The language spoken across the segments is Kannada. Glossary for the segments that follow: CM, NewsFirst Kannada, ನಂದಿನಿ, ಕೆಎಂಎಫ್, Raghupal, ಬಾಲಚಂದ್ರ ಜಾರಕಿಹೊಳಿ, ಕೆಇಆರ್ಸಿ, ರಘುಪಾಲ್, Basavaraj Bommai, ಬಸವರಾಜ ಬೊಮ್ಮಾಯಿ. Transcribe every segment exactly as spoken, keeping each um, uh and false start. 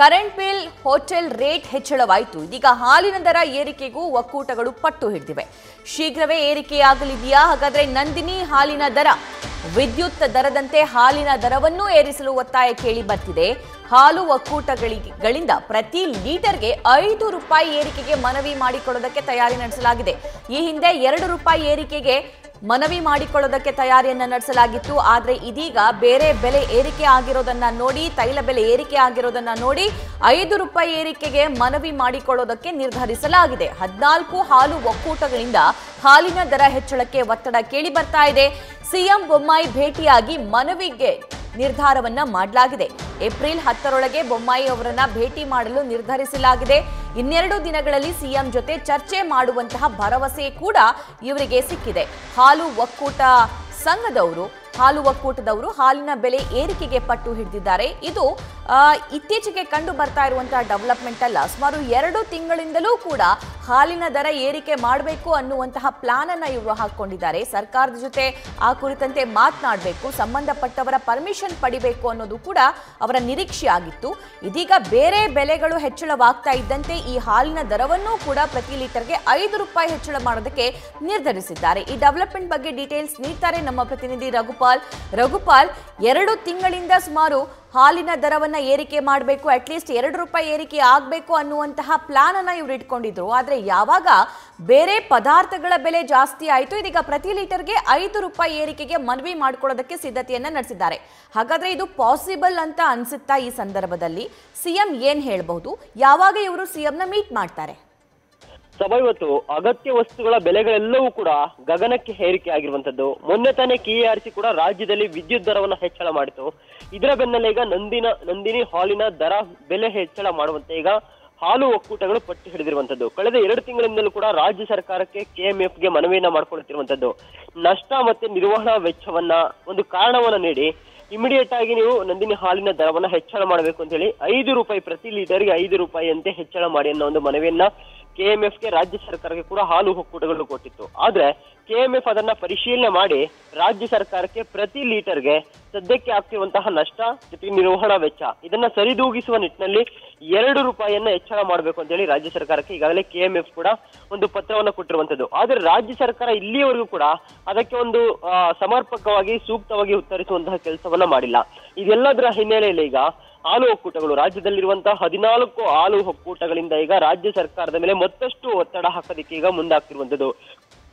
ಕರೆಂಟ್ ಬಿಲ್ ಹೋಟೆಲ್ ರೇಟ್ ಹೆಚ್ಚಳವಾಯಿತು ಇದೀಗ ಹಾಲಿನ ದರ ಏರಿಕೆಗೂ ಒಕ್ಕೂಟಗಳು ಪಟ್ಟು ಹಿಡಿದಿವೆ ಶೀಘ್ರವೇ ಏರಿಕೆಯಾಗಲಿದೆಯಾ ಹಾಗಾದ್ರೆ ನಂದಿನಿ ಹಾಲಿನ ದರ ವಿದ್ಯುತ್ ದರದಂತೆ ಹಾಲಿನ ದರವನ್ನು ಏರಿಸಲು ಒತ್ತಾಯ ಕೇಳಿ ಬರ್ತಿದೆ ಹಾಲು ಒಕ್ಕೂಟಗಳಿಂದ ಪ್ರತಿ ಲೀಟರ್ಗೆ ಐದು ರೂಪಾಯಿ ಏರಿಕೆಗೆ ಮನವಿ ಮಾಡಿಕೊಳ್ಳೋದಕ್ಕೆ ತಯಾರಿ ನಡೆಸಲಾಗಿದೆ ಈ ಹಿಂದೆ ಎರಡು ರೂಪಾಯಿ ಏರಿಕೆಗೆ ಮನವಿ ಮಾಡಿಕೊಳ್ಳೋದಕ್ಕೆ ತಯಾರಿಯನ್ನ ನಡೆಸಲಾಗಿತ್ತು ಆದರೆ ಇದೀಗ ಬೇರೆ ಬೆಲೆ ಏರಿಕೆ ಆಗಿರೋದನ್ನ ನೋಡಿ ತೈಲ ಬೆಲೆ ಏರಿಕೆ ಆಗಿರೋದನ್ನ ನೋಡಿ ಐದು ರೂಪಾಯಿ ಏರಿಕೆಗೆ ಮನವಿ ಮಾಡಿಕೊಳ್ಳೋದಕ್ಕೆ ನಿರ್ಧರಿಸಲಾಗಿದೆ ಹದಿನಾಲ್ಕು ಹಾಲು ಒಕ್ಕೂಟಗಳಿಂದ ಹಾಲಿನ ದರ ಹೆಚ್ಚಳಕ್ಕೆ ಒತ್ತಡ ಕೇಳಿ ಬರ್ತಾ ಇದೆ ಸಿಎಂ ಬೊಮ್ಮಾಯಿ ಭೇಟಿಯಾಗಿ ಮನವಿಗೆ ನಿರ್ಧಾರವನ್ನ ಮಾಡಲಾಗಿದೆ ಏಪ್ರಿಲ್ ಹತ್ತು ರೊಳಗೆ ಬೊಮ್ಮಾಯಿ ಅವರನ್ನ ಭೇಟಿ ಮಾಡಲು ನಿರ್ಧರಿಸಲಾಗಿದೆ ಇನ್ನೆರಡು ದಿನಗಳಲ್ಲಿ ಸಿಎಂ ಜೊತೆ ಚರ್ಚೆ ಮಾಡುವಂತಹ ಭರವಸೆ ಕೂಡ ಇವರಿಗೆ ಸಿಕ್ಕಿದೆ ಹಾಲು ಒಕ್ಕೂಟ ಸಂಘದವರು ಹಾಲು ಒಕ್ಕೂಟದವರು ಹಾಲಿನ ಬೆಲೆ ಏರಿಕೆಗೆ ಪಟ್ಟು ಹಿಡಿದಿದ್ದಾರೆ ಇದು ಇತ್ತೀಚೆಗೆ ಕಂಡು ಬರ್ತಾ ಇರುವಂತಹ ಡೆವಲಪ್ಮೆಂಟ್ ಅಲ್ಲ ಸುಮಾರು ಎರಡು ತಿಂಗಳಿಂದಲೂ ಕೂಡ ಹಾಲಿನ ದರ ಏರಿಕೆ ಮಾಡಬೇಕು ಅನ್ನುವಂತಹ ಪ್ಲಾನ್ ಅನ್ನು ಇವರು ಹಾಕೊಂಡಿದ್ದಾರೆ ಸರ್ಕಾರದ ಜೊತೆ ಆ ಕುರಿತಂತೆ ಮಾತನಾಡಬೇಕು ಸಂಬಂಧಪಟ್ಟವರ ಪರ್ಮಿಷನ್ ಪಡಿಬೇಕು ಅನ್ನೋದು ಕೂಡ ಅವರ ನಿರೀಕ್ಷೆ ಆಗಿತ್ತು ಇದೀಗ ಬೇರೆ ಬೆಲೆಗಳು ಹೆಚ್ಚಳವಾಗ್ತಾ ಇದ್ದಂತೆ ಈ ಹಾಲಿನ ದರವನ್ನು ಕೂಡ ಪ್ರತಿ ಲೀಟರ್ಗೆ ಐದು ರೂಪಾಯಿ ಹೆಚ್ಚಳ ಮಾಡೋದಕ್ಕೆ ನಿರ್ಧರಿಸಿದ್ದಾರೆ ಈ ಡೆವಲಪ್ಮೆಂಟ್ ಬಗ್ಗೆ ಡೀಟೇಲ್ಸ್ ನೀಡ್ತಾರೆ ನಮ್ಮ ಪ್ರತಿನಿಧಿ ರಘುಪಾಲ್ ರಘುಪಾಲ್ ಎರಡು ತಿಂಗಳಿಂದ ಸುಮಾರು ಹಾಲಿನ ದರವನ್ನ ಏರಿಕೆ ಮಾಡಬೇಕು ಅಟ್ಲೀಸ್ಟ್ ಎರಡು ರೂಪಾಯಿ ಏರಿಕೆ ಆಗಬೇಕು ಅನ್ನುವಂತಹ ಪ್ಲಾನ್ ಅನ್ನ ಇವರು ಇಟ್ಕೊಂಡಿದ್ರು ಆದರೆ ಯಾವಾಗ ಬೇರೆ ಪದಾರ್ಥಗಳ ಬೆಲೆ ಜಾಸ್ತಿ ಆಯಿತು ಇದೀಗ ಪ್ರತಿ ಲೀಟರ್ಗೆ ಐದು ರೂಪಾಯಿ ಏರಿಕೆಗೆ ಮನವಿ ಮಾಡಿಕೊಳ್ಳೋದಕ್ಕೆ ಸಿದ್ಧತೆಯನ್ನ ನಡೆಸಿದ್ದಾರೆ ಹಾಗಾದ್ರೆ ಇದು ಪಾಸಿಬಲ್ ಅಂತ ಅನ್ಸುತ್ತಾ ಈ ಸಂದರ್ಭದಲ್ಲಿ ಸಿಎಂ ಏನ್ ಹೇಳಬಹುದು ಯಾವಾಗ ಇವರು ಸಿಎಂನ ಮೀಟ್ ಮಾಡ್ತಾರೆ ಸಭಾ ಇವತ್ತು ಅಗತ್ಯ ವಸ್ತುಗಳ ಬೆಲೆಗಳೆಲ್ಲವೂ ಕೂಡ ಗಗನಕ್ಕೆ ಏರಿಕೆ ಆಗಿರುವಂತದ್ದು ಮೊನ್ನೆ ತಾನೇ ಕೆಇಆರ್ಸಿ ಕೂಡ ರಾಜ್ಯದಲ್ಲಿ ವಿದ್ಯುತ್ ದರವನ್ನು ಹೆಚ್ಚಳ ಮಾಡಿತು ಇದರ ಬೆನ್ನಲ್ಲೇ ಈಗ ನಂದಿನ ನಂದಿನಿ ಹಾಲಿನ ದರ ಬೆಲೆ ಹೆಚ್ಚಳ ಮಾಡುವಂತೆ ಈಗ ಹಾಲು ಒಕ್ಕೂಟಗಳು ಪಟ್ಟು ಹಿಡಿದಿರುವಂತದ್ದು ಕಳೆದ ಎರಡು ತಿಂಗಳಿಂದಲೂ ಕೂಡ ರಾಜ್ಯ ಸರ್ಕಾರಕ್ಕೆ ಕೆಎಂಎಫ್ ಗೆ ಮನವಿಯನ್ನ ಮಾಡ್ಕೊಳ್ತಿರುವಂತದ್ದು ನಷ್ಟ ಮತ್ತೆ ನಿರ್ವಹಣಾ ವೆಚ್ಚವನ್ನ ಒಂದು ಕಾರಣವನ್ನ ನೀಡಿ ಇಮಿಡಿಯೇಟ್ ಆಗಿ ನೀವು ನಂದಿನಿ ಹಾಲಿನ ದರವನ್ನ ಹೆಚ್ಚಳ ಮಾಡಬೇಕು ಅಂತ ಹೇಳಿ ಐದು ರೂಪಾಯಿ ಪ್ರತಿ ಲೀಟರ್ಗೆ ಐದು ರೂಪಾಯಿ ಅಂತೆ ಹೆಚ್ಚಳ ಮಾಡಿ ಅನ್ನೋ ಒಂದು ಮನವಿಯನ್ನ ಕೆಎಂಎಫ್ ಗೆ ರಾಜ್ಯ ಸರ್ಕಾರಕ್ಕೆ ಕೂಡ ಹಾಲು ಒಕ್ಕೂಟಗಳು ಕೊಟ್ಟಿತ್ತು ಆದ್ರೆ ಕೆಎಂಎಫ್ ಅದನ್ನ ಪರಿಶೀಲನೆ ಮಾಡಿ ರಾಜ್ಯ ಸರ್ಕಾರಕ್ಕೆ ಪ್ರತಿ ಲೀಟರ್ಗೆ ಸದ್ಯಕ್ಕೆ ಆಗ್ತಿರುವಂತಹ ನಷ್ಟ ಜೊತೆಗೆ ನಿರ್ವಹಣಾ ವೆಚ್ಚ ಇದನ್ನ ಸರಿದೂಗಿಸುವ ನಿಟ್ಟಿನಲ್ಲಿ ಎರಡು ರೂಪಾಯಿಯನ್ನ ಹೆಚ್ಚಳ ಮಾಡಬೇಕು ಅಂತ ಹೇಳಿ ರಾಜ್ಯ ಸರ್ಕಾರಕ್ಕೆ ಈಗಾಗಲೇ ಕೆಎಂಎಫ್ ಕೂಡ ಒಂದು ಪತ್ರವನ್ನ ಕೊಟ್ಟಿರುವಂತದ್ದು ಆದ್ರೆ ರಾಜ್ಯ ಸರ್ಕಾರ ಇಲ್ಲಿಯವರೆಗೂ ಕೂಡ ಅದಕ್ಕೆ ಒಂದು ಸಮರ್ಪಕವಾಗಿ ಸೂಕ್ತವಾಗಿ ಉತ್ತರಿಸುವಂತಹ ಕೆಲಸವನ್ನ ಮಾಡಿಲ್ಲ ಇದೆಲ್ಲದರ ಹಿನ್ನೆಲೆಯಲ್ಲಿ ಈಗ ಹಾಲು ಒಕ್ಕೂಟಗಳು ರಾಜ್ಯದಲ್ಲಿರುವಂತಹ ಹದಿನಾಲ್ಕು ಹಾಲು ಒಕ್ಕೂಟಗಳಿಂದ ಈಗ ರಾಜ್ಯ ಸರ್ಕಾರದ ಮೇಲೆ ಮತ್ತಷ್ಟು ಒತ್ತಡ ಹಾಕೋದಕ್ಕೆ ಈಗ ಮುಂದಾಗ್ತಿರುವಂತದ್ದು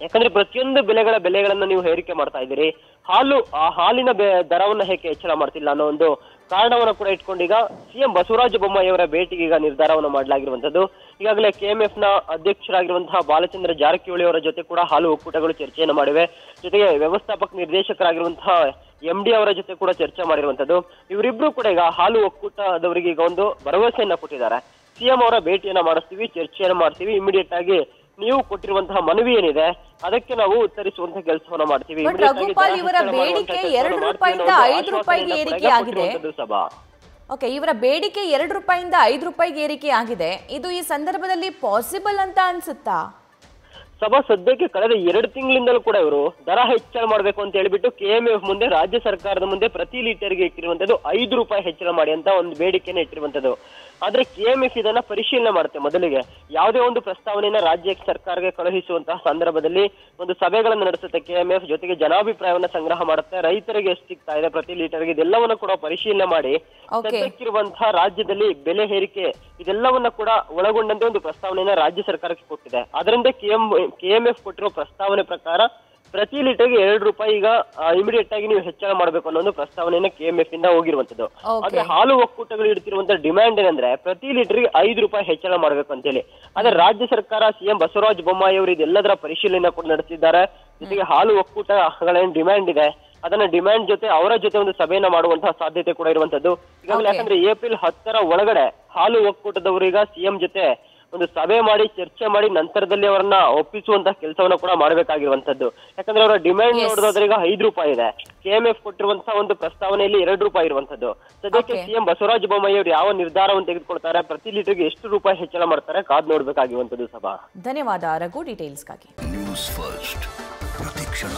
ಯಾಕಂದ್ರೆ ಪ್ರತಿಯೊಂದು ಬೆಲೆಗಳ ಬೆಲೆಗಳನ್ನ ನೀವು ಏರಿಕೆ ಮಾಡ್ತಾ ಇದ್ದೀರಿ ಹಾಲು ಆ ಹಾಲಿನ ದರವನ್ನ ಹೇಗೆ ಹೆಚ್ಚಳ ಮಾಡ್ತಿಲ್ಲ ಅನ್ನೋ ಒಂದು ಕಾರಣವನ್ನ ಕೂಡ ಇಟ್ಕೊಂಡು ಈಗ ಸಿಎಂ ಬಸವರಾಜ ಬೊಮ್ಮಾಯಿ ಅವರ ಭೇಟಿಗೆ ಈಗ ನಿರ್ಧಾರವನ್ನ ಮಾಡಲಾಗಿರುವಂತದ್ದು ಈಗಾಗಲೇ ಕೆಎಂಎಫ್ ನ ಅಧ್ಯಕ್ಷರಾಗಿರುವಂತಹ ಬಾಲಚಂದ್ರ ಜಾರಕಿಹೊಳಿ ಅವರ ಜೊತೆ ಕೂಡ ಹಾಲು ಒಕ್ಕೂಟಗಳು ಚರ್ಚೆಯನ್ನು ಮಾಡಿವೆ ಜೊತೆಗೆ ವ್ಯವಸ್ಥಾಪಕ ನಿರ್ದೇಶಕರಾಗಿರುವಂತಹ ಎಂ ಡಿ ಅವರ ಜೊತೆ ಕೂಡ ಚರ್ಚೆ ಮಾಡಿರುವಂತದ್ದು ಇವರಿಬ್ರು ಕೂಡ ಈಗ ಹಾಲು ಒಕ್ಕೂಟದವರಿಗೆ ಈಗ ಒಂದು ಭರವಸೆಯನ್ನ ಕೊಟ್ಟಿದ್ದಾರೆ ಸಿಎಂ ಅವರ ಭೇಟಿಯನ್ನ ಮಾಡಿಸ್ತೀವಿ ಚರ್ಚೆಯನ್ನು ಮಾಡ್ತೀವಿ ಇಮಿಡಿಯೇಟ್ ಆಗಿ ನೀವು ಕೊಟ್ಟಿರುವಂತಹ ಮನವಿ ಏನಿದೆ ಅದಕ್ಕೆ ನಾವು ಉತ್ತರಿಸುವಂತಹ ಕೆಲಸವನ್ನ ಮಾಡ್ತೀವಿ ಸಭಾ ಓಕೆ ಇವರ ಬೇಡಿಕೆ ಎರಡು ರೂಪಾಯಿಂದ ಐದು ರೂಪಾಯಿಗೆ ಏರಿಕೆ ಆಗಿದೆ ಇದು ಈ ಸಂದರ್ಭದಲ್ಲಿ ಪಾಸಿಬಲ್ ಅಂತ ಅನ್ಸುತ್ತಾ ಸಭಾ ಸದ್ಯಕ್ಕೆ ಕಳೆದ ಎರಡು ತಿಂಗಳಿಂದಲೂ ಕೂಡ ಇವರು ದರ ಹೆಚ್ಚಳ ಮಾಡಬೇಕು ಅಂತ ಹೇಳಿಬಿಟ್ಟು ಕೆಎಂಎಫ್ ಮುಂದೆ ರಾಜ್ಯ ಸರ್ಕಾರದ ಮುಂದೆ ಪ್ರತಿ ಲೀಟರ್ಗೆ ಇಟ್ಟಿರುವಂತದ್ದು ಐದು ರೂಪಾಯಿ ಹೆಚ್ಚಳ ಮಾಡಿ ಅಂತ ಒಂದು ಬೇಡಿಕೆನ ಇಟ್ಟಿರುವಂತದ್ದು ಆದ್ರೆ ಕೆಎಂಎಫ್ ಇದನ್ನ ಪರಿಶೀಲನೆ ಮಾಡುತ್ತೆ ಮೊದಲಿಗೆ ಯಾವುದೇ ಒಂದು ಪ್ರಸ್ತಾವನೆಯನ್ನ ರಾಜ್ಯ ಸರ್ಕಾರಕ್ಕೆ ಕಳುಹಿಸುವಂತಹ ಸಂದರ್ಭದಲ್ಲಿ ಒಂದು ಸಭೆಗಳನ್ನು ನಡೆಸುತ್ತೆ ಕೆಎಂಎಫ್ ಜೊತೆಗೆ ಜನಾಭಿಪ್ರಾಯವನ್ನ ಸಂಗ್ರಹ ಮಾಡುತ್ತೆ ರೈತರಿಗೆ ಎಷ್ಟು ಸಿಗ್ತಾ ಇದೆ ಪ್ರತಿ ಲೀಟರ್ಗೆ ಇದೆಲ್ಲವನ್ನ ಕೂಡ ಪರಿಶೀಲನೆ ಮಾಡಿ ಸದ್ಯಕ್ಕಿರುವಂತಹ ರಾಜ್ಯದಲ್ಲಿ ಬೆಲೆ ಏರಿಕೆ ಇದೆಲ್ಲವನ್ನ ಕೂಡ ಒಳಗೊಂಡಂತೆ ಒಂದು ಪ್ರಸ್ತಾವನೆಯನ್ನ ರಾಜ್ಯ ಸರ್ಕಾರಕ್ಕೆ ಕೊಟ್ಟಿದೆ ಅದರಿಂದ ಕೆಎಂ ಕೆಎಂಎಫ್ ಕೊಟ್ಟಿರೋ ಪ್ರಸ್ತಾವನೆ ಪ್ರಕಾರ ಪ್ರತಿ ಲೀಟರ್ಗೆ ಎರಡು ರೂಪಾಯಿ ಈಗ ಇಮಿಡಿಯೇಟ್ ಆಗಿ ನೀವು ಹೆಚ್ಚಳ ಮಾಡಬೇಕು ಅನ್ನೋ ಒಂದು ಪ್ರಸ್ತಾವನೆಯನ್ನ ಕೆಎಂಎಫ್ ಇಂದ ಹೋಗಿರುವಂತದ್ದು ಆದ್ರೆ ಹಾಲು ಒಕ್ಕೂಟಗಳು ಇಡ್ತಿರುವಂತಹ ಡಿಮ್ಯಾಂಡ್ ಏನಂದ್ರೆ ಪ್ರತಿ ಲೀಟರ್ಗೆ ಐದು ರೂಪಾಯಿ ಹೆಚ್ಚಳ ಮಾಡಬೇಕು ಅಂತ ಹೇಳಿ ಆದ್ರೆ ರಾಜ್ಯ ಸರ್ಕಾರ ಸಿಎಂ ಬಸವರಾಜ ಬೊಮ್ಮಾಯಿ ಅವರು ಇದೆಲ್ಲದರ ಪರಿಶೀಲನೆ ಕೂಡ ನಡೆಸಿದ್ದಾರೆ ಜೊತೆಗೆ ಹಾಲು ಒಕ್ಕೂಟಗಳೇನು ಡಿಮ್ಯಾಂಡ್ ಇದೆ ಅದನ್ನ ಡಿಮ್ಯಾಂಡ್ ಜೊತೆ ಅವರ ಜೊತೆ ಒಂದು ಸಭೆಯನ್ನ ಮಾಡುವಂತಹ ಸಾಧ್ಯತೆ ಕೂಡ ಇರುವಂತದ್ದು ಈಗಾಗಲೇ ಯಾಕಂದ್ರೆ ಏಪ್ರಿಲ್ ಹತ್ತರ ಒಳಗಡೆ ಹಾಲು ಒಕ್ಕೂಟದವರು ಈಗ ಸಿಎಂ ಜೊತೆ ಒಂದು ಸಭೆ ಮಾಡಿ ಚರ್ಚೆ ಮಾಡಿ ನಂತರದಲ್ಲಿ ಅವರನ್ನ ಒಪ್ಪಿಸುವಂತಹ ಕೆಲಸವನ್ನ ಕೂಡ ಮಾಡಬೇಕಾಗಿರುವಂತದ್ದು ಯಾಕಂದ್ರೆ ಅವರ ಡಿಮ್ಯಾಂಡ್ ನೋಡಿದ್ರೆ ಈಗ ಐದು ರೂಪಾಯಿ ಇದೆ ಕೆಎಂಎಫ್ ಕೊಟ್ಟಿರುವಂತಹ ಒಂದು ಪ್ರಸ್ತಾವನೆಯಲ್ಲಿ ಎರಡು ರೂಪಾಯಿ ಇರುವಂತದ್ದು ಸದ್ಯಕ್ಕೆ ಸಿಎಂ ಬಸವರಾಜ ಬೊಮ್ಮಾಯಿ ಅವರು ಯಾವ ನಿರ್ಧಾರವನ್ನು ತೆಗೆದುಕೊಳ್ತಾರೆ ಪ್ರತಿ ಲೀಟರ್ಗೆ ಎಷ್ಟು ರೂಪಾಯಿ ಹೆಚ್ಚಳ ಮಾಡ್ತಾರೆ ಕಾದ್ ನೋಡ್ಬೇಕಾಗಿರುವಂತದ್ದು ಸಭಾ ಧನ್ಯವಾದ ರಘು ಡೀಟೇಲ್ಸ್ಗಾಗಿ ನ್ಯೂಸ್ ಫಸ್ಟ್ ಪ್ರತಿಕ್ಷಣ